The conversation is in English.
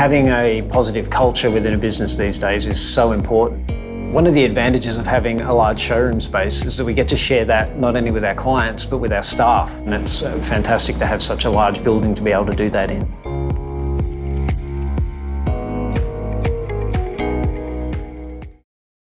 Having a positive culture within a business these days is so important. One of the advantages of having a large showroom space is that we get to share that not only with our clients but with our staff, and it's fantastic to have such a large building to be able to do that in.